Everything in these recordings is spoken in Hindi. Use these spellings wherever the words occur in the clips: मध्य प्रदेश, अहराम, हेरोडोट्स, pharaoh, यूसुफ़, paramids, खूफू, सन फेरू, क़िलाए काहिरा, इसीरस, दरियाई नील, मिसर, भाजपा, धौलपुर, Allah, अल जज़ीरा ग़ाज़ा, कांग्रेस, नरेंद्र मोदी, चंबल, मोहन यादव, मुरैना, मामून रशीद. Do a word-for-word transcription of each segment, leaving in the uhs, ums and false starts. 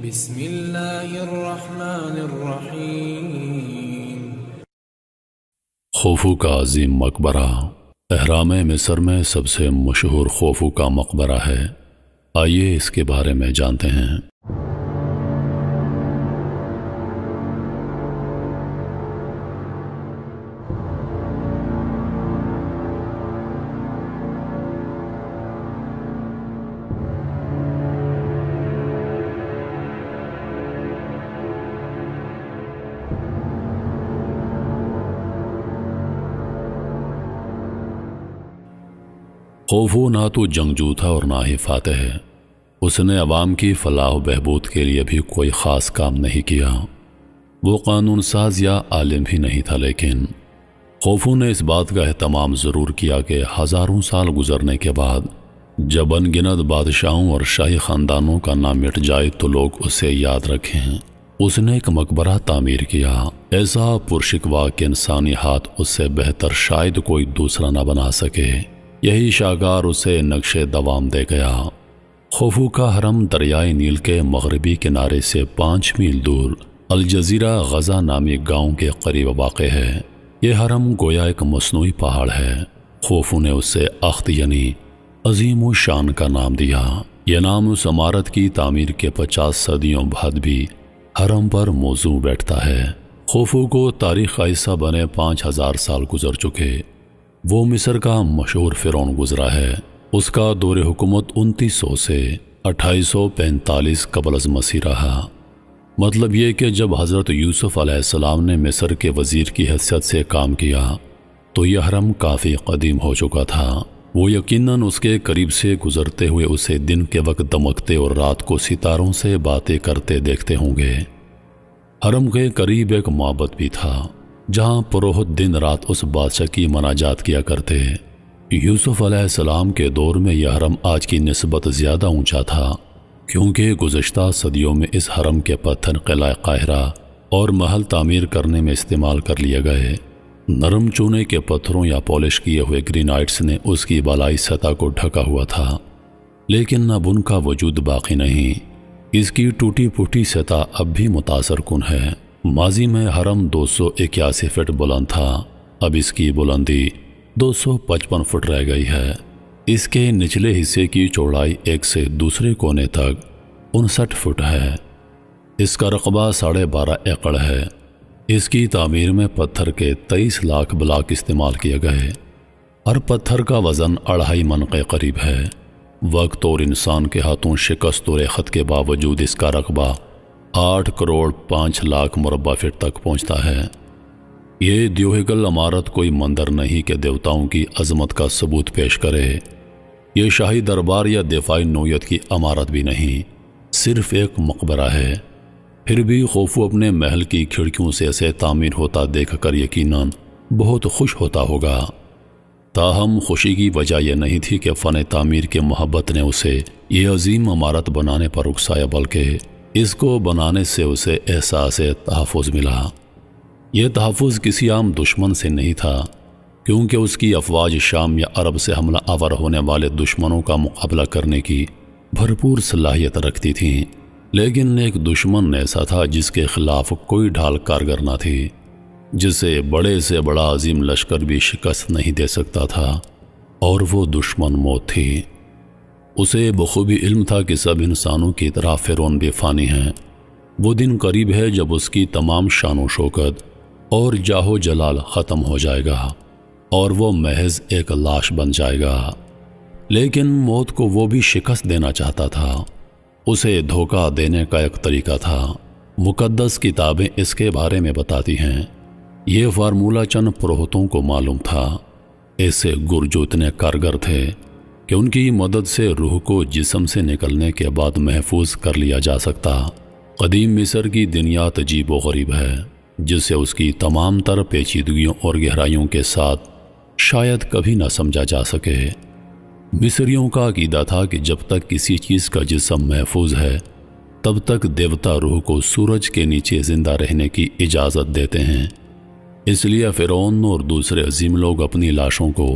बिस्मिल्लाहिर्रहमानिर्रहीम। खूफू का अजीम मकबरा अहराम मिसर में सबसे मशहूर खूफू का मकबरा है। आइए इसके बारे में जानते हैं। खूफू ना तो जंगजू था और ना ही फातह है। उसने अवाम की फलाह बहबूद के लिए भी कोई ख़ास काम नहीं किया। वो कानून साज या आलिम भी नहीं था, लेकिन खूफू ने इस बात का एहतमाम ज़रूर किया कि हज़ारों साल गुजरने के बाद जब अनगिनत बादशाहों और शाही ख़ानदानों का नाम मिट जाए तो लोग उसे याद रखें। उसने एक मकबरा तामीर किया, ऐसा पुरशिकवा के इंसानी हाथ उससे बेहतर शायद कोई दूसरा ना बना सके। यही शाहकार उसे नक्शे दवाम दे गया। खूफू का हरम दरियाई नील के मगरबी किनारे से पाँच मील दूर अल जज़ीरा ग़ाज़ा नामी गांव के करीब वाक़ है। यह हरम गोया एक मसनूई पहाड़ है। खूफू ने उसे अख्त यानी अजीम व शान का नाम दिया। यह नाम उस इमारत की तामीर के पचास सदियों बाद भी हरम पर मौजू बैठता है। खूफू को तारीख़ का हिस्सा बने पाँच हज़ार साल गुजर चुके। वो मिस्र का मशहूर फ़िरौन गुजरा है। उसका दौर हुकूमत उनतीस सौ से अट्ठाईस सौ पैंतालीस क़ब्ल अज़ मसीह रहा। मतलब ये कि जब हजरत यूसुफ़ अलैहिस्सलाम ने मिस्र के वज़ीर की हैसियत से काम किया तो यह हरम काफ़ी कदीम हो चुका था। वो यकीनन उसके करीब से गुज़रते हुए उसे दिन के वक्त दमकते और रात को सितारों से बातें करते देखते होंगे। हरम के करीब एक माबद भी था जहाँ पुरोहित दिन रात उस बादशाह की मनाजात किया करते। यूसुफ़ अलैहिस्सलाम के दौर में यह हरम आज की निस्बत ज़्यादा ऊंचा था, क्योंकि गुज़श्ता सदियों में इस हरम के पत्थर क़िलाए काहिरा और महल तामीर करने में इस्तेमाल कर लिए गए। नरम चूने के पत्थरों या पॉलिश किए हुए ग्रेनाइट्स ने उसकी बालाई सतह को ढका हुआ था, लेकिन अब उनका वजूद बाकी नहीं। इसकी टूटी फूटी सतह अब भी मुतासर कुन है। माजी में हरम दो सौ इक्यासी फिट बुलंद था, अब इसकी बुलंदी दो सौ पचपन फिट रह गई है। इसके निचले हिस्से की चौड़ाई एक से दूसरे कोने तक उनसठ फिट है। इसका रकबा साढ़े बारह एकड़ है। इसकी तामीर में पत्थर के तेईस लाख ब्लॉक इस्तेमाल किए गए। हर पत्थर का वज़न अढ़ाई मन के करीब है। वक्त और इंसान के हाथों शिकस्त और खत के बावजूद इसका रकबा आठ करोड़ पाँच लाख मुरबा फिट तक पहुंचता है। ये द्योहिगल इमारत कोई मंदिर नहीं कि देवताओं की अजमत का सबूत पेश करे। यह शाही दरबार या दिफाई नौयत की इमारत भी नहीं, सिर्फ एक मकबरा है। फिर भी खूफू अपने महल की खिड़कियों से ऐसे तामीर होता देख कर यकीनन बहुत खुश होता होगा। ताहम खुशी की वजह यह नहीं थी कि फ़न तामीर के मोहब्बत ने उसे ये अजीम इमारत बनाने पर उकसाया, बल्कि इसको बनाने से उसे एहसास तहफ़्फ़ुज़ मिला। यह तहफ़्फ़ुज़ किसी आम दुश्मन से नहीं था, क्योंकि उसकी अफवाज शाम या अरब से हमला आवर होने वाले दुश्मनों का मुकाबला करने की भरपूर सलाहियत रखती थी। लेकिन एक दुश्मन ऐसा था जिसके ख़िलाफ़ कोई ढाल कारगर ना थी, जिसे बड़े से बड़ा अजीम लश्कर भी शिकस्त नहीं दे सकता था, और वो दुश्मन मौत थी। उसे बखूबी इल्म था कि सब इंसानों की तरह फ़िरौन भी फ़ानी हैं। वो दिन करीब है जब उसकी तमाम शान व शौकत और जाहो जलाल ख़त्म हो जाएगा और वो महज एक लाश बन जाएगा। लेकिन मौत को वो भी शिकस्त देना चाहता था। उसे धोखा देने का एक तरीका था। मुकद्दस किताबें इसके बारे में बताती हैं। ये फार्मूला चंद पुरोहितों को मालूम था। ऐसे गुरजू इतने कारगर थे कि उनकी मदद से रूह को जिस्म से निकलने के बाद महफूज कर लिया जा सकता। कदीम मिस्र की दुनियात अजीब व गरीब है, जिसे उसकी तमाम तर पेचीदगियों और गहराइयों के साथ शायद कभी ना समझा जा सके। मिस्रियों का अकीदा था कि जब तक किसी चीज़ का जिस्म महफूज है तब तक देवता रूह को सूरज के नीचे जिंदा रहने की इजाज़त देते हैं। इसलिए फ़िरौन और दूसरे अजीम लोग अपनी लाशों को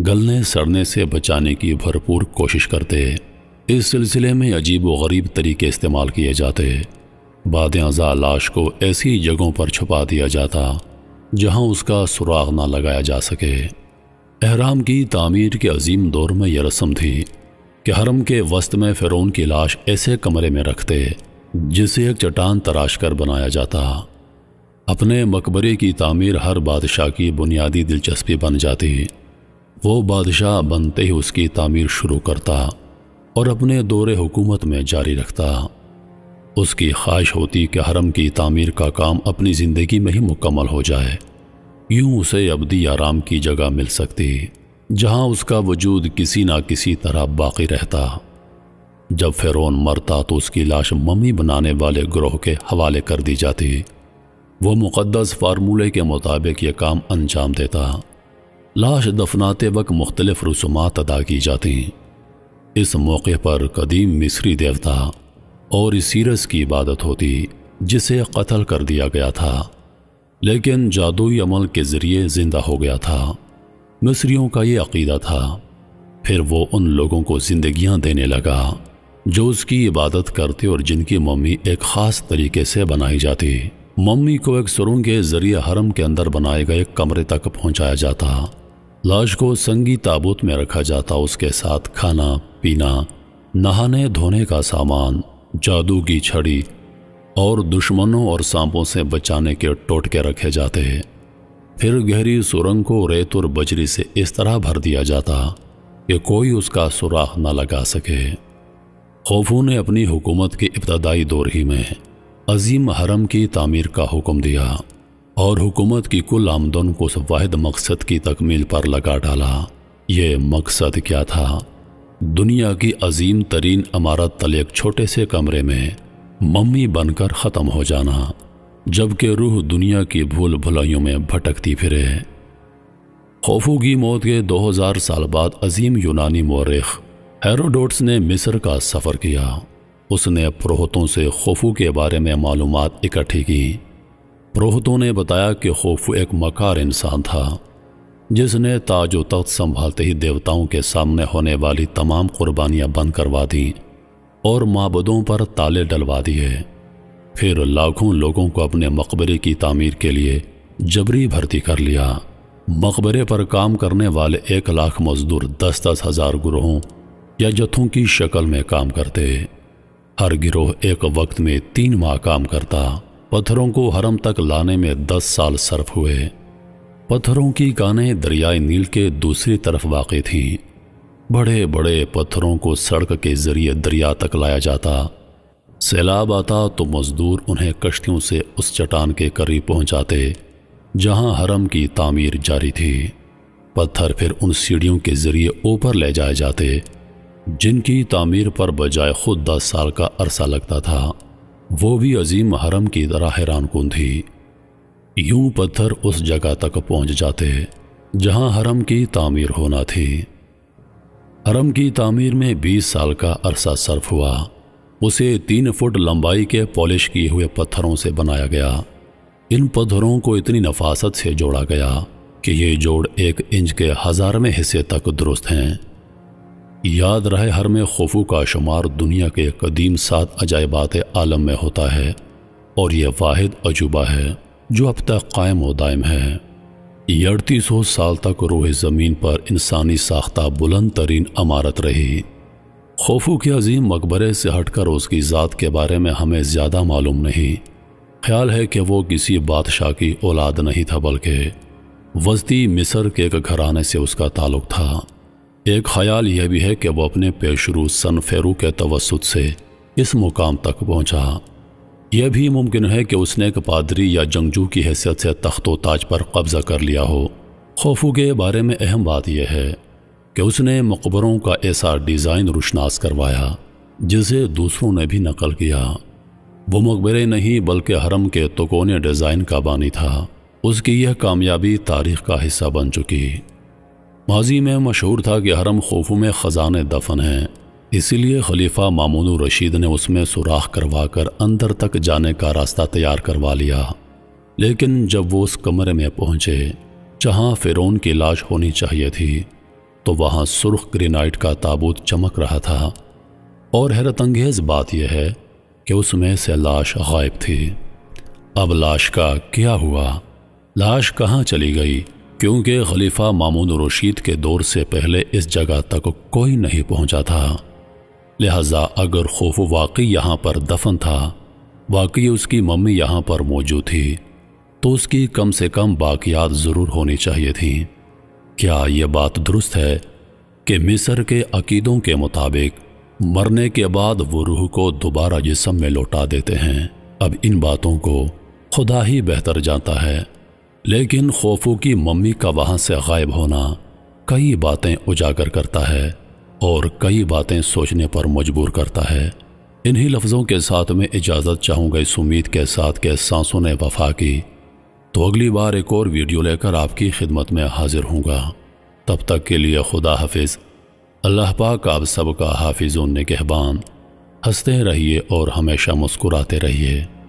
गलने सड़ने से बचाने की भरपूर कोशिश करते। इस सिलसिले में अजीब व गरीब तरीके इस्तेमाल किए जाते। बाद-ए-अज़ा लाश को ऐसी जगहों पर छुपा दिया जाता जहां उसका सुराग ना लगाया जा सके। अहराम की तामीर के अजीम दौर में यह रस्म थी कि हरम के वस्त में फ़िरौन की लाश ऐसे कमरे में रखते जिसे एक चट्टान तराश कर बनाया जाता। अपने मकबरे की तामीर हर बादशाह की बुनियादी दिलचस्पी बन जाती। वो बादशाह बनते ही उसकी तामीर शुरू करता और अपने दौरे हुकूमत में जारी रखता। उसकी ख्वाहिश होती कि हरम की तामीर का काम अपनी ज़िंदगी में ही मुकम्मल हो जाए। यूं उसे अबदी आराम की जगह मिल सकती जहां उसका वजूद किसी ना किसी तरह बाकी रहता। जब फ़िरौन मरता तो उसकी लाश मम्मी बनाने वाले ग्रोह के हवाले कर दी जाती। वो मुक़द्दस फार्मूले के मुताबिक ये काम अंजाम देता। लाश दफनाते वक्त मुख्तलिफ रसूमात अदा की जाती। इस मौके पर कदीम मिस्री देवता और इसीरस की इबादत होती जिसे कत्ल कर दिया गया था लेकिन जादुई अमल के ज़रिए ज़िंदा हो गया था। मिस्रियों का ये अक़ीदा था। फिर वो उन लोगों को जिंदगियां देने लगा जो उसकी इबादत करते और जिनकी मम्मी एक ख़ास तरीके से बनाई जाती। मम्मी को एक सुरंग के ज़रिए हरम के अंदर बनाए गए कमरे तक पहुँचाया जाता। लाश को संगी ताबूत में रखा जाता। उसके साथ खाना पीना, नहाने धोने का सामान, जादू की छड़ी और दुश्मनों और सांपों से बचाने के टोटके रखे जाते हैं। फिर गहरी सुरंग को रेत और बजरी से इस तरह भर दिया जाता कि कोई उसका सुराख न लगा सके। खूफू ने अपनी हुकूमत के इब्तदाई दौर ही में अजीम हरम की तामीर का हुक्म दिया और हुकूमत की कुल आमदन को उस वाहिद मकसद की तकमील पर लगा डाला। ये मकसद क्या था? दुनिया की अजीम तरीन इमारत तले एक छोटे से कमरे में मम्मी बनकर ख़त्म हो जाना, जबकि रूह दुनिया की भूल भुलाइयों में भटकती फिरे। खूफू की मौत के दो हज़ार साल बाद अजीम यूनानी मौरिख हेरोडोट्स ने मिसर का सफ़र किया। उसने प्रोहतों से खूफू के बारे में मालूमात इकट्ठी की। प्रोहतों ने बताया कि खूफू एक मकार इंसान था जिसने ताज व तख्त संभालते ही देवताओं के सामने होने वाली तमाम कुर्बानियाँ बंद करवा दीं और माबदों पर ताले डलवा दिए। फिर लाखों लोगों को अपने मकबरे की तामीर के लिए जबरी भर्ती कर लिया। मकबरे पर काम करने वाले एक लाख मजदूर दस दस हज़ार गिरोहों या जत्थों की शक्ल में काम करते। हर गिरोह एक वक्त में तीन माह काम करता। पत्थरों को हरम तक लाने में दस साल सर्फ हुए। पत्थरों की कानें दरियाई नील के दूसरी तरफ वाक़ थीं। बड़े बड़े पत्थरों को सड़क के ज़रिए दरिया तक लाया जाता। सैलाब आता तो मज़दूर उन्हें कश्तियों से उस चट्टान के करीब पहुंचाते जहां हरम की तामीर जारी थी। पत्थर फिर उन सीढ़ियों के ज़रिए ऊपर ले जाए जाते जिनकी तामीर पर बजाय खुद दस साल का अरसा लगता था। वो भी अजीम हरम की तरह हैरानकुन थी। यूं पत्थर उस जगह तक पहुंच जाते जहां हरम की तामीर होना थी। हरम की तामीर में बीस साल का अरसा सर्फ हुआ। उसे तीन फुट लंबाई के पॉलिश किए हुए पत्थरों से बनाया गया। इन पत्थरों को इतनी नफासत से जोड़ा गया कि ये जोड़ एक इंच के हज़ारवें हिस्से तक दुरुस्त हैं। याद रहे, हर में खूफू का शुमार दुनिया के कदीम सात अजायबात आलम में होता है और यह वाहिद अजूबा है जो अब तक कायम व दायम है। ये अड़तीस सौ साल तक रूह ज़मीन पर इंसानी साख्ता बुलंद तरीन इमारत रही। खूफू के अजीम मकबरे से हटकर उसकी ज़ात के बारे में हमें ज़्यादा मालूम नहीं। ख्याल है कि वो किसी बादशाह की औलाद नहीं था बल्कि वस्ती मिसर के एक घराने से उसका ताल्लुक़ था। एक ख्याल यह भी है कि वह अपने पेशरू सन फेरू के तवसुत से इस मुकाम तक पहुँचा। यह भी मुमकिन है कि उसने एक पादरी या जंगजू की हैसियत से तख्त व ताज पर कब्ज़ा कर लिया हो। खूफू के बारे में अहम बात यह है कि उसने मकबरों का ऐसा डिज़ाइन रोशनास करवाया जिसे दूसरों ने भी नकल किया। वो मकबरे नहीं बल्कि हरम के तोकोने डिज़ाइन का बानी था। उसकी यह कामयाबी तारीख़ का हिस्सा बन चुकी। माजी में मशहूर था कि हरम खूफू में ख़जाने दफन हैं, इसीलिए खलीफा मामून रशीद ने उसमें सुराख करवा कर अंदर तक जाने का रास्ता तैयार करवा लिया। लेकिन जब वो उस कमरे में पहुँचे जहाँ फ़िरौन की लाश होनी चाहिए थी तो वहाँ सुर्ख ग्रेनाइट का ताबूत चमक रहा था। और हैरत अंगेज़ बात यह है कि उसमें से लाश गायब थी। अब लाश का क्या हुआ, लाश कहाँ चली गई, क्योंकि खलीफा मामून रशीद के दौर से पहले इस जगह तक कोई नहीं पहुँचा था। लिहाजा अगर खूफू वाकई यहाँ पर दफन था, वाकई उसकी मम्मी यहाँ पर मौजूद थी, तो उसकी कम से कम बाक़ियात ज़रूर होनी चाहिए थी। क्या यह बात दुरुस्त है कि मिसर के अकीदों के मुताबिक मरने के बाद वो रूह को दोबारा जिस्म में लौटा देते हैं? अब इन बातों को खुदा ही बेहतर जानता है, लेकिन खूफू की मम्मी का वहाँ से गायब होना कई बातें उजागर करता है और कई बातें सोचने पर मजबूर करता है। इन्हीं लफ्ज़ों के साथ मैं इजाज़त चाहूँगा, इस उम्मीद के साथ के सांसों ने वफा की। तो अगली बार एक और वीडियो लेकर आपकी खिदमत में हाजिर होऊंगा। तब तक के लिए खुदा हाफिज़। अल्लाह पाक आप सबका हाफिज़ और निगहबान। हंसते रहिए और हमेशा मुस्कुराते रहिए।